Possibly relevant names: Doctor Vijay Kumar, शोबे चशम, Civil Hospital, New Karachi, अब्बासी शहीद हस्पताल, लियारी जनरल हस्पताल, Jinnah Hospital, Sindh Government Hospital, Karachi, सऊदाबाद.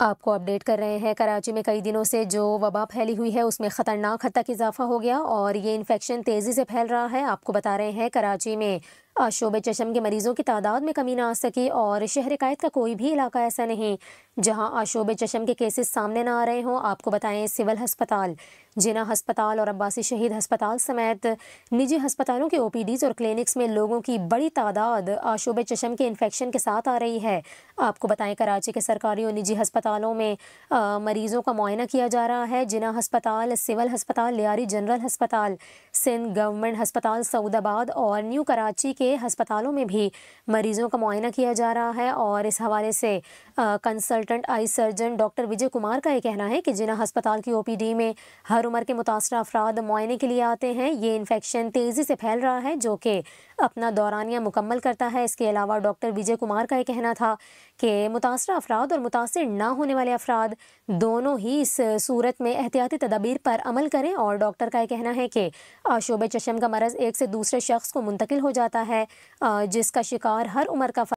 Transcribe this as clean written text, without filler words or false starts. आपको अपडेट कर रहे हैं। कराची में कई दिनों से जो वबा फैली हुई है उसमें ख़तरनाक हद तक इजाफा हो गया और ये इन्फेक्शन तेज़ी से फैल रहा है। आपको बता रहे हैं कराची में शोबे चशम के मरीज़ों की तादाद में कमी ना आ सकी और शहर कायद का कोई भी इलाका ऐसा नहीं जहां शोबे चशम के केसेस सामने ना आ रहे हों। आपको बताएं सिविल हस्पताल, जिना हस्पताल और अब्बासी शहीद हस्पताल समेत निजी हस्पतालों के ओपीडीज़ और क्लिनिक्स में लोगों की बड़ी तादाद शोबे चशम के इन्फेक्शन के साथ आ रही है। आपको बताएं कराची के सरकारी और निजी हस्पतालों में मरीज़ों का मुआयना किया जा रहा है। जिना हस्पताल, सिविल हस्पताल, लियारी जनरल हस्पताल, सिंध गवर्नमेंट हस्पताल सऊदाबाद और न्यू कराची के हस्पतालों में भी मरीजों का मुआयना किया जा रहा है। और इस हवाले से consultant eye surgeon doctor Vijay Kumar का ये कहना है कि जिना हस्पताल की ओपीडी में हर उम्र के मुतासर अफराद मुआयने के लिए आते हैं। ये इन्फेक्शन तेज़ी से फैल रहा है जो कि अपना दौरानिया मुकम्मल करता है। इसके अलावा डॉक्टर विजय कुमार का ये कहना था कि मुतासर अफराद और मुतासर ना होने वाले अफराद दोनों ही इस सूरत में एहतियाती तदाबीर पर अमल करें। और डॉक्टर का ये कहना है कि शोबे चशम का मरज़ एक से दूसरे शख्स को मुंतकिल हो जाता है जिसका शिकार हर उम्र का